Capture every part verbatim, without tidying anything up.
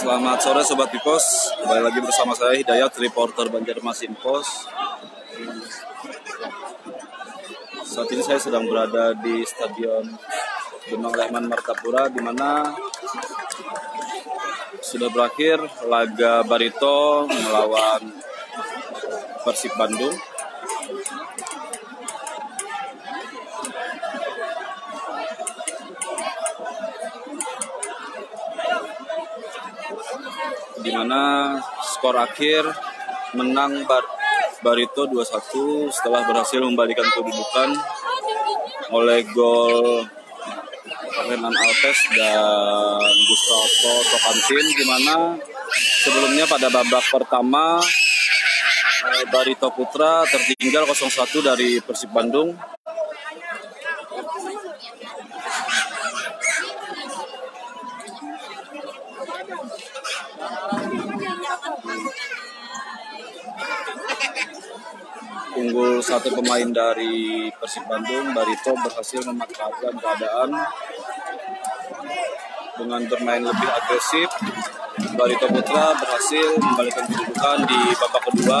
Selamat sore Sobat Bipos, kembali lagi bersama saya Hidayat, reporter Banjarmasin Post. Saat ini saya sedang berada di Stadion Demang Lehman Martapura, di mana sudah berakhir laga Barito melawan Persib Bandung. Di mana skor akhir menang Bar Barito dua satu setelah berhasil membalikan kedudukan oleh gol Hernan Alves dan Gustavo Tokantin, di mana sebelumnya pada babak pertama Barito Putera tertinggal nol satu dari Persib Bandung. Unggul satu pemain dari Persib Bandung, Barito berhasil memanfaatkan keadaan dengan bermain lebih agresif. Barito Putera berhasil membalikkan kedudukan di babak kedua.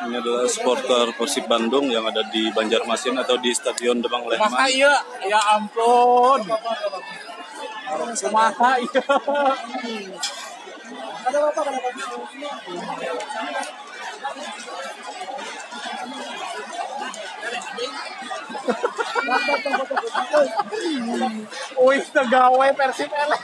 Ini adalah supporter Persib Bandung yang ada di Banjarmasin atau di Stadion Demang Lehman. Masa iya? Ya ampun. Masa iya? Ada apa? Wih, tegawe Persib elek.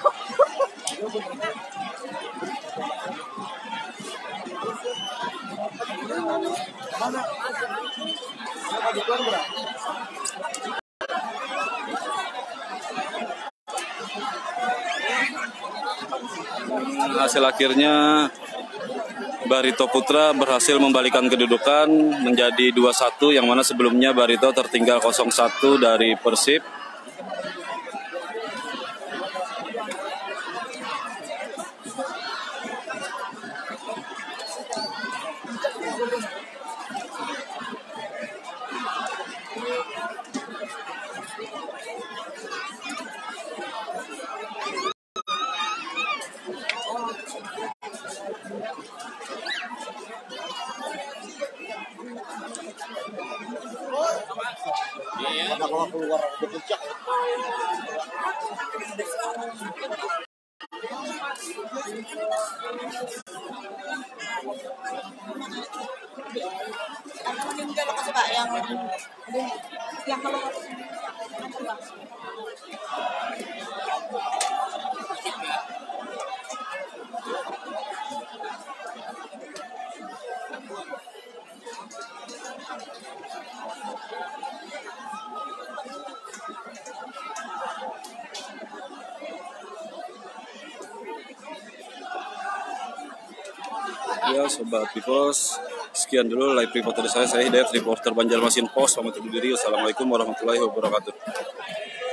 Hasil akhirnya Barito Putera berhasil membalikkan kedudukan menjadi dua satu, yang mana sebelumnya Barito tertinggal nol satu dari Persib. Ya Sobat Bipos, sekian dulu live reporter saya, saya Hidayat, reporter Banjarmasin Post. Selamat berdiri, Assalamualaikum warahmatullahi wabarakatuh.